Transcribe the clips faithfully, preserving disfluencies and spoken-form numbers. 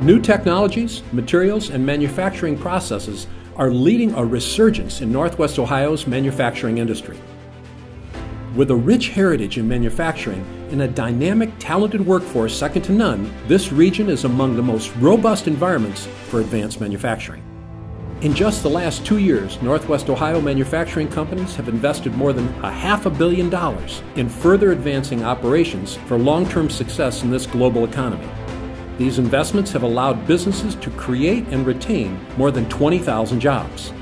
New technologies, materials, and manufacturing processes are leading a resurgence in Northwest Ohio's manufacturing industry. With a rich heritage in manufacturing and a dynamic, talented workforce second to none, this region is among the most robust environments for advanced manufacturing. In just the last two years, Northwest Ohio manufacturing companies have invested more than a half a billion dollars in further advancing operations for long-term success in this global economy. These investments have allowed businesses to create and retain more than twenty thousand jobs.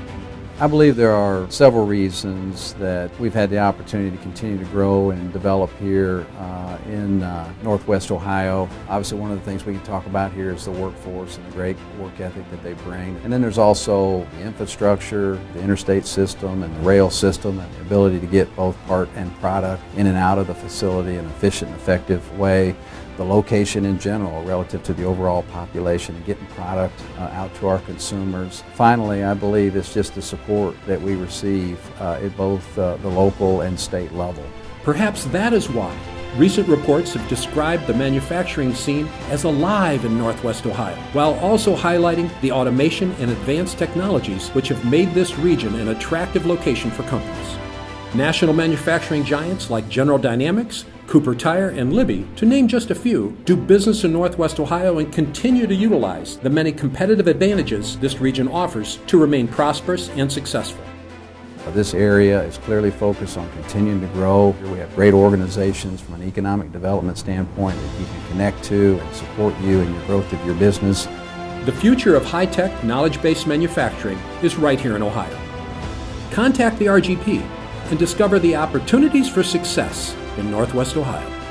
I believe there are several reasons that we've had the opportunity to continue to grow and develop here uh, in uh, Northwest Ohio. Obviously, one of the things we can talk about here is the workforce and the great work ethic that they bring. And then there's also the infrastructure, the interstate system and the rail system, and the ability to get both part and product in and out of the facility in an efficient and effective way. The location in general relative to the overall population and getting product uh, out to our consumers. Finally, I believe it's just the support that we receive uh, at both uh, the local and state level. Perhaps that is why recent reports have described the manufacturing scene as alive in Northwest Ohio, while also highlighting the automation and advanced technologies which have made this region an attractive location for companies. National manufacturing giants like General Dynamics, Cooper Tire, and Libby, to name just a few, do business in Northwest Ohio and continue to utilize the many competitive advantages this region offers to remain prosperous and successful. This area is clearly focused on continuing to grow. We have great organizations from an economic development standpoint that you can connect to and support you in your growth of your business. The future of high-tech, knowledge-based manufacturing is right here in Ohio. Contact the R G P and discover the opportunities for success in Northwest Ohio.